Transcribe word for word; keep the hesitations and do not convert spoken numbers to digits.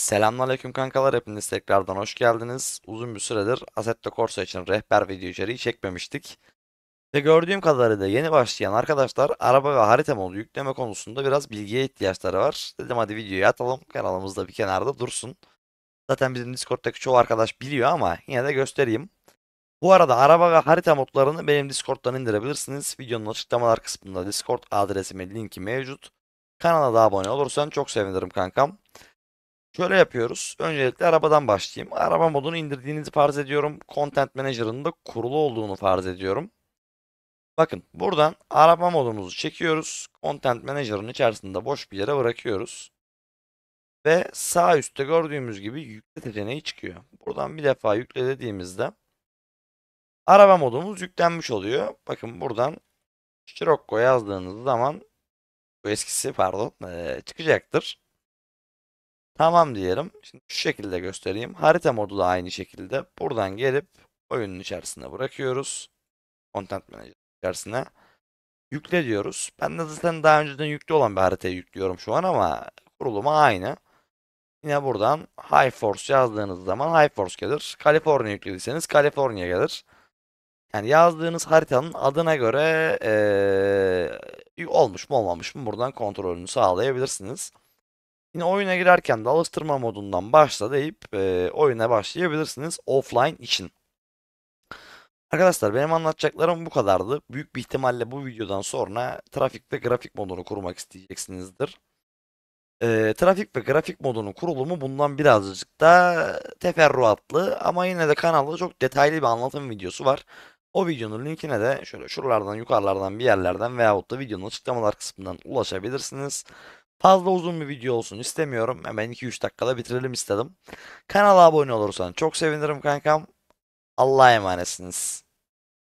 Selamünaleyküm kankalar, hepiniz tekrardan hoş geldiniz. Uzun bir süredir Assetto Corsa için rehber video içeriği çekmemiştik. Ve gördüğüm kadarıyla yeni başlayan arkadaşlar araba ve harita modu yükleme konusunda biraz bilgiye ihtiyaçları var. Dedim hadi videoyu atalım, kanalımızda bir kenarda dursun. Zaten bizim Discord'daki çoğu arkadaş biliyor ama yine de göstereyim. Bu arada araba ve harita modlarını benim Discord'dan indirebilirsiniz. Videonun açıklamalar kısmında Discord adresime linki mevcut. Kanala da abone olursan çok sevinirim kankam. Şöyle yapıyoruz. Öncelikle arabadan başlayayım. Araba modunu indirdiğinizi farz ediyorum. Content Manager'ın da kurulu olduğunu farz ediyorum. Bakın buradan araba modumuzu çekiyoruz. Content Manager'ın içerisinde boş bir yere bırakıyoruz. Ve sağ üstte gördüğümüz gibi yükle seçeneği çıkıyor. Buradan bir defa yükle dediğimizde araba modumuz yüklenmiş oluyor. Bakın buradan Chiroko yazdığınız zaman bu eskisi pardon ee, çıkacaktır. Tamam diyelim. Şimdi şu şekilde göstereyim. Harita modu da aynı şekilde. Buradan gelip oyunun içerisine bırakıyoruz. Content Manager içerisine. Yükle diyoruz. Ben de zaten daha önceden yüklü olan bir haritayı yüklüyorum şu an ama kurulumu aynı. Yine buradan High Force yazdığınız zaman High Force gelir. California yüklediyseniz California gelir. Yani yazdığınız haritanın adına göre ee, olmuş mu olmamış mı buradan kontrolünü sağlayabilirsiniz. Yine oyuna girerken de alıştırma modundan başla deyip e, oyuna başlayabilirsiniz offline için. Arkadaşlar benim anlatacaklarım bu kadardı. Büyük bir ihtimalle bu videodan sonra trafik ve grafik modunu kurmak isteyeceksinizdir. E, trafik ve grafik modunun kurulumu bundan birazcık da teferruatlı ama yine de kanalda çok detaylı bir anlatım videosu var. O videonun linkine de şöyle şuralardan, yukarılardan, bir yerlerden veyahut da videonun açıklamalar kısmından ulaşabilirsiniz. Fazla uzun bir video olsun istemiyorum. Hemen iki üç dakikada bitirelim istedim. Kanala abone olursan çok sevinirim kankam. Allah'a emanetsiniz.